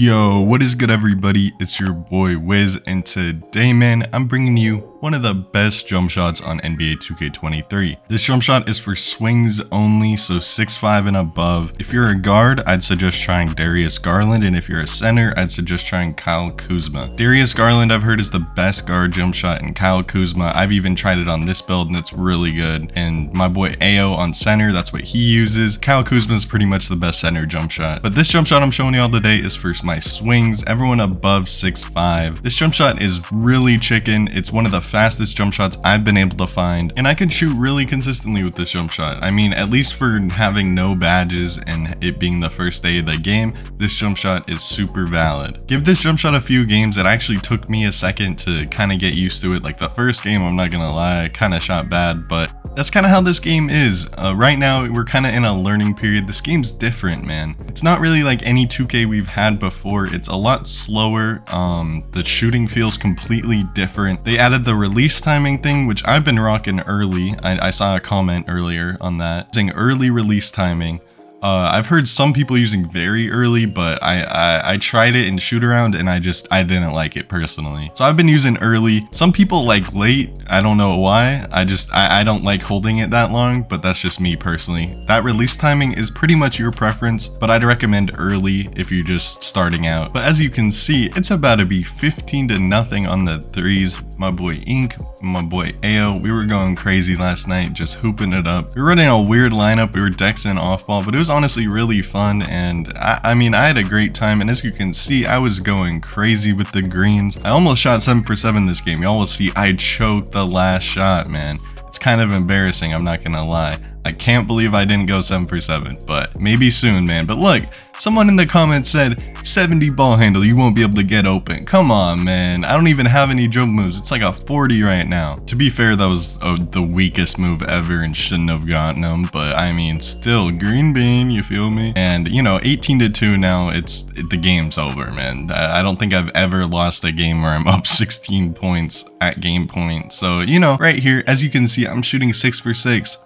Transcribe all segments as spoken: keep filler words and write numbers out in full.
Yo, what is good everybody? It's your boy Wiz, and today, man, I'm bringing you one of the best jump shots on N B A two K twenty-three. This jump shot is for swings only, so six five and above. If you're a guard, I'd suggest trying Darius Garland, and if you're a center, I'd suggest trying Kyle Kuzma. Darius Garland, I've heard, is the best guard jump shot, and Kyle Kuzma, I've even tried it on this build, and it's really good. And my boy Ayo on center, that's what he uses. Kyle Kuzma is pretty much the best center jump shot. But this jump shot I'm showing y'all today is for my swings, everyone above six five. This jump shot is really chicken. It's one of the fastest jump shots I've been able to find, and I can shoot really consistently with this jump shot. I mean, at least for having no badges and it being the first day of the game, this jump shot is super valid. Give this jump shot a few games. It actually took me a second to kind of get used to it. Like the first game, I'm not gonna lie, I kind of shot bad, but that's kind of how this game is. Uh, right now, we're kind of in a learning period. This game's different, man. It's not really like any two K we've had before. It's a lot slower. Um, the shooting feels completely different. They added the release timing thing, which I've been rocking early. I, I saw a comment earlier on that saying early release timing. Uh, I've heard some people using very early, but I, I I tried it in shoot around and I just I didn't like it personally. So I've been using early. Some people like late. I don't know why. I just I, I don't like holding it that long, but that's just me personally. That release timing is pretty much your preference, but I'd recommend early if you're just starting out. But as you can see, it's about to be fifteen to nothing on the threes. My boy Ink, my boy Ayo, we were going crazy last night, just hooping it up. We were running a weird lineup. We were dexing off ball, but it was honestly really fun, and I, I mean I had a great time, and as you can see I was going crazy with the greens. I almost shot seven for seven this game. Y'all will see I choked the last shot, man. It's kind of embarrassing, I'm not gonna lie. I can't believe I didn't go seven for seven, but maybe soon, man. But look, someone in the comments said seventy ball handle, you won't be able to get open. Come on, man. I don't even have any jump moves. It's like a forty right now. To be fair, that was uh, the weakest move ever and shouldn't have gotten them, but I mean, still green bean, you feel me? And you know, eighteen to two now, it's it, the game's over, man. I, I don't think I've ever lost a game where I'm up sixteen points at game point. So, you know, right here, as you can see, I'm shooting six for six,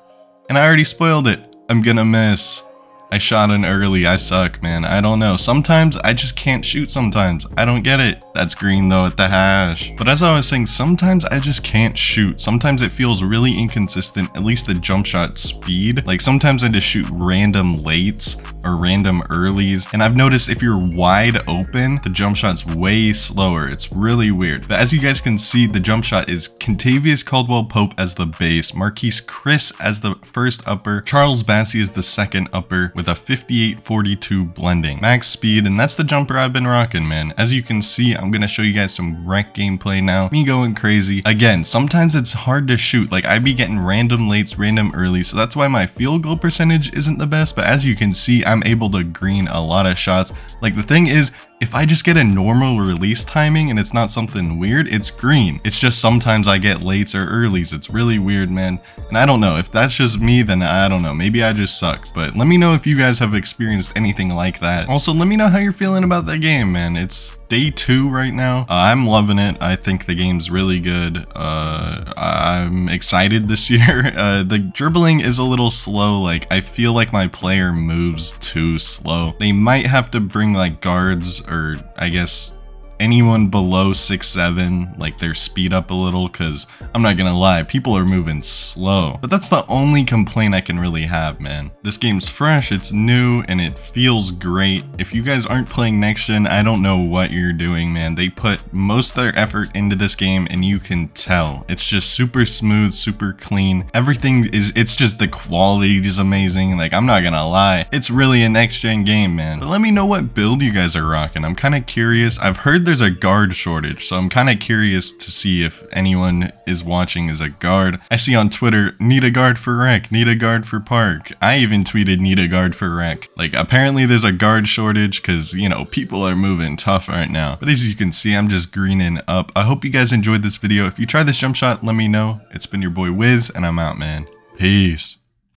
and I already spoiled it. I'm gonna miss. I shot an early. I suck, man. I don't know. Sometimes I just can't shoot sometimes. I don't get it. That's green though at the hash. But as I was saying, sometimes I just can't shoot. Sometimes it feels really inconsistent, at least the jump shot speed. Like sometimes I just shoot random lates or random earlies. And I've noticed if you're wide open, the jump shot's way slower. It's really weird. But as you guys can see, the jump shot is Kentavious Caldwell Pope as the base, Marquise Chris as the first upper, Charles Bassey is the second upper, with a fifty-eight forty-two blending max speed, and that's the jumper I've been rocking, man. As you can see, I'm gonna show you guys some wreck gameplay now. Me going crazy again. Sometimes it's hard to shoot. Like I be getting random lates, random early, so that's why my field goal percentage isn't the best. But as you can see, I'm able to green a lot of shots. Like the thing is, if I just get a normal release timing and it's not something weird, it's green. It's just sometimes I get lates or earlies. It's really weird, man. And I don't know. If that's just me, then I don't know. Maybe I just suck. But let me know if you guys have experienced anything like that. Also, let me know how you're feeling about that game, man. It's day two right now. Uh, I'm loving it. I think the game's really good. Uh, I'm excited this year. Uh, the dribbling is a little slow. Like I feel like my player moves too slow. They might have to bring like guards, or I guess anyone below six seven, like their speed up a little, because I'm not gonna lie, people are moving slow. But that's the only complaint I can really have, man. This game's fresh, it's new, and it feels great. If you guys aren't playing next gen, I don't know what you're doing, man. They put most of their effort into this game, and you can tell. It's just super smooth, super clean. Everything is, it's just the quality is amazing. Like, I'm not gonna lie, it's really a next gen game, man. But let me know what build you guys are rocking. I'm kind of curious. I've heard that there's a guard shortage, so I'm kind of curious to see if anyone is watching is a guard. I see on Twitter, need a guard for rec, need a guard for park. I even tweeted need a guard for rec. Like apparently there's a guard shortage, because you know, people are moving tough right now. But as you can see, I'm just greening up. I hope you guys enjoyed this video. If you try this jump shot, let me know. It's been your boy Wiz, and I'm out, man. Peace.